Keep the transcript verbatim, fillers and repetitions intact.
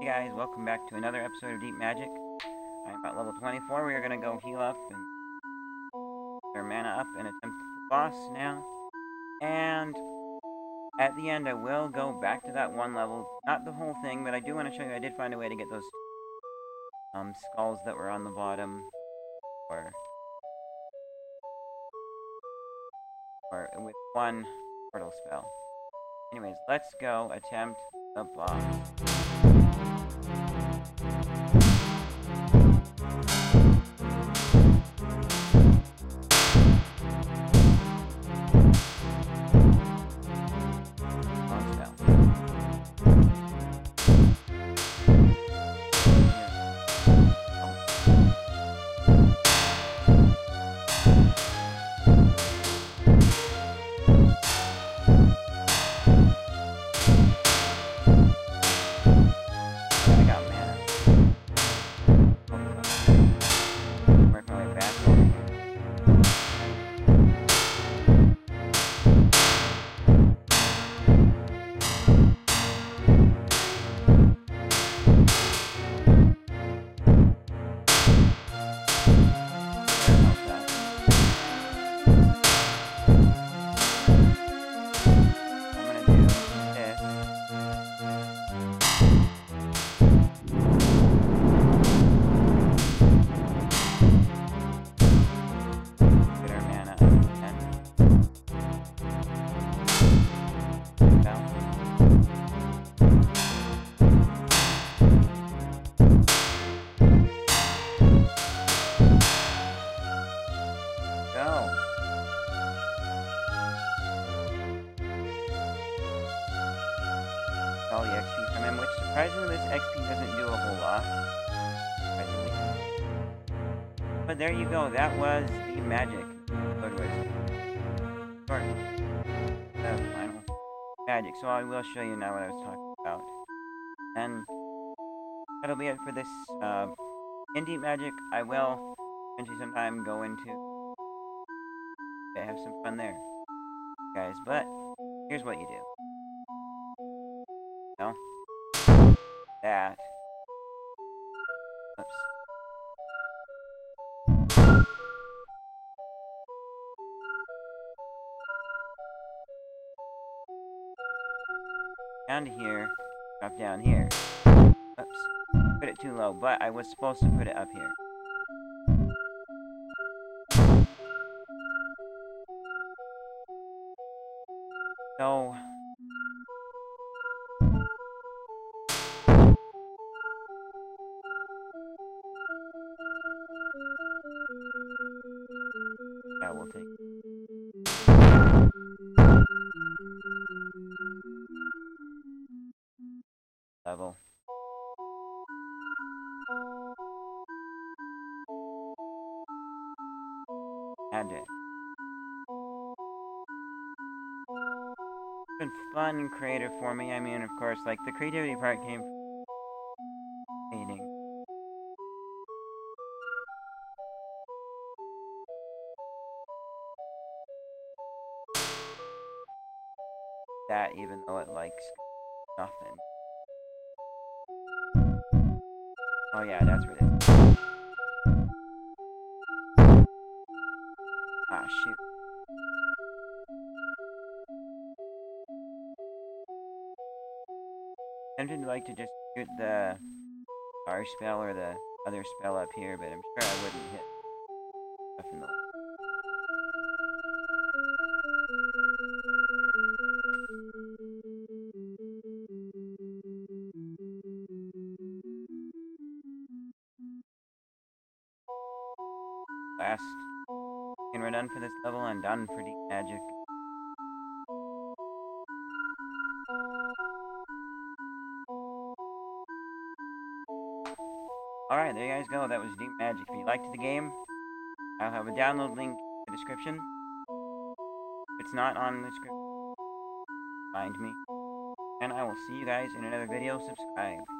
Hey guys, welcome back to another episode of Deep Magic. I'm at level twenty-four. We are going to go heal up and get our mana up and attempt the boss now. And at the end I will go back to that one level. Not the whole thing, but I do want to show you I did find a way to get those um, skulls that were on the bottom. Or, or with one portal spell. Anyways, let's go attempt the boss. All the X P from him, which surprisingly this X P doesn't do a whole lot. Surprisingly. But there you go, that was the magic. Sorry. That was final magic. So I will show you now what I was talking about. And that'll be it for this uh in Deep Magic. I will eventually sometime go into they have some fun there. Guys, but here's what you do. No. That. Oops. Down here. Drop down here. Oops. Put it too low, but I was supposed to put it up here. So... level. And it. It's been fun and creative for me. I mean, of course, like the creativity part came from painting. That even though it likes nothing. Oh yeah, that's where it is. Ah, shoot. I would like to just shoot the star spell or the other spell up here, but I'm sure I wouldn't hit stuff in the way. Last. And we're done for this level and done for Deep Magic. Alright, there you guys go. That was Deep Magic. If you liked the game, I'll have a download link in the description. If it's not on the description, find me. And I will see you guys in another video. Subscribe.